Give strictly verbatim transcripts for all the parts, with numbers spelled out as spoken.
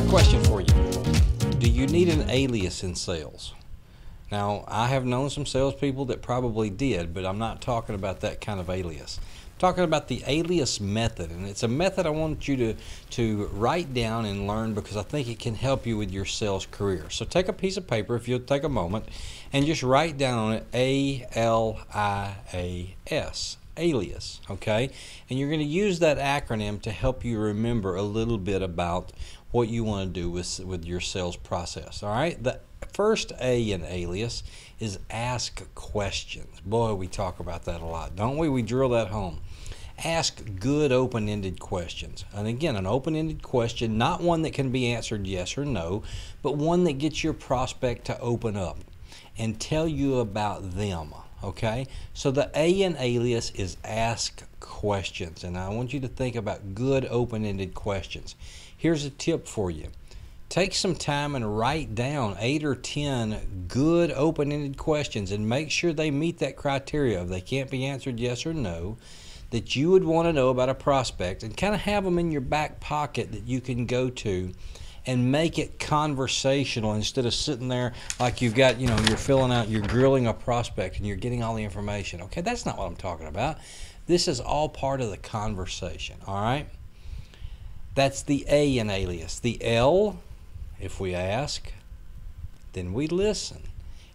got a question for you. Do you need an alias in sales? Now, I have known some salespeople that probably did, but I'm not talking about that kind of alias. I'm talking about the alias method, and it's a method I want you to, to write down and learn because I think it can help you with your sales career. So take a piece of paper, if you'll take a moment, and just write down on it A L I A S. Alias, okay? And you're going to use that acronym to help you remember a little bit about what you want to do with, with your sales process, all right? The first A in alias is ask questions. Boy, we talk about that a lot, don't we? We drill that home. Ask good open-ended questions. And again, an open-ended question, not one that can be answered yes or no, but one that gets your prospect to open up and tell you about them. Okay, so the A in alias is ask questions, and I want you to think about good open-ended questions. Here's a tip for you. Take some time and write down eight or ten good open-ended questions and make sure they meet that criteria. If they can't be answered yes or no, that you would want to know about a prospect, and kind of have them in your back pocket that you can go to and make it conversational instead of sitting there like you've got, you know, you're filling out, you're grilling a prospect and you're getting all the information. Okay, that's not what I'm talking about. This is all part of the conversation, all right? That's the A in alias. The L, if we ask, then we listen.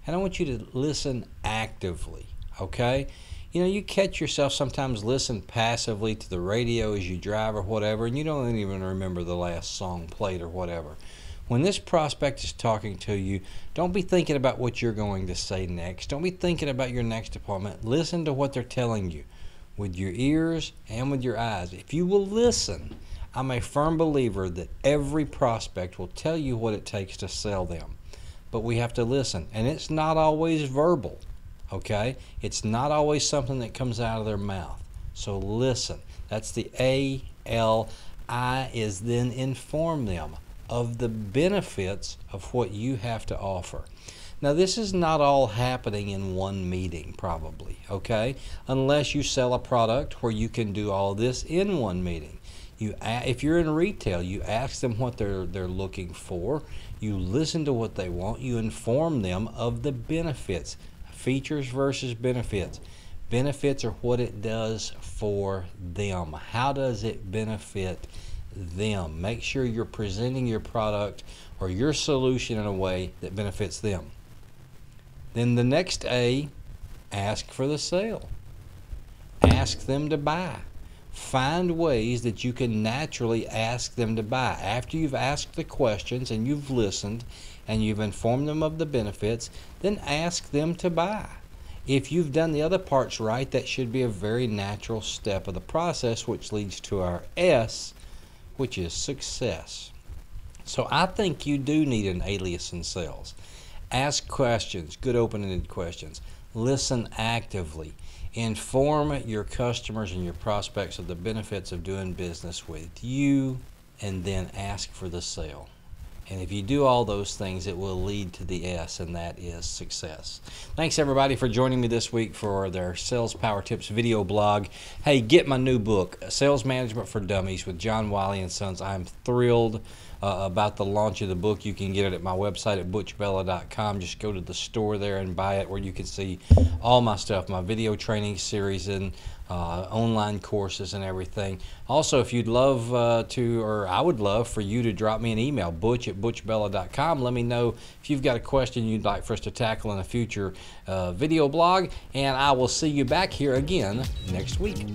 And I want you to listen actively, okay? You know, you catch yourself sometimes listen passively to the radio as you drive or whatever, and you don't even remember the last song played or whatever. When this prospect is talking to you, don't be thinking about what you're going to say next. Don't be thinking about your next appointment. Listen to what they're telling you with your ears and with your eyes. If you will listen, I'm a firm believer that every prospect will tell you what it takes to sell them. But we have to listen, and it's not always verbal. Okay, it's not always something that comes out of their mouth. So listen. That's the A L I is then inform them of the benefits of what you have to offer. Now this is not all happening in one meeting probably, okay? Unless you sell a product where you can do all this in one meeting. You, if you're in retail, you ask them what they're, they're looking for. You listen to what they want. You inform them of the benefits. Features versus benefits. Benefits are what it does for them. How does it benefit them? Make sure you're presenting your product or your solution in a way that benefits them. Then the next A, ask for the sale. Ask them to buy. Find ways that you can naturally ask them to buy. After you've asked the questions and you've listened and you've informed them of the benefits, then ask them to buy. If you've done the other parts right, that should be a very natural step of the process, which leads to our S, which is success. So I think you do need an alias in sales. Ask questions, good open-ended questions. Listen actively. Inform your customers and your prospects of the benefits of doing business with you, and then ask for the sale. And if you do all those things, it will lead to the S, and that is success. Thanks everybody for joining me this week for their Sales Power Tips video blog. Hey, get my new book, Sales Management for Dummies with John Wiley and Sons. I'm thrilled uh, about the launch of the book. You can get it at my website at butch bella dot com. Just go to the store there and buy it, where you can see all my stuff, my video training series and Uh, online courses and everything. Also, if you'd love uh, to, or I would love for you to drop me an email, butch at butch bella dot com. Let me know if you've got a question you'd like for us to tackle in a future uh, video blog, and I will see you back here again next week.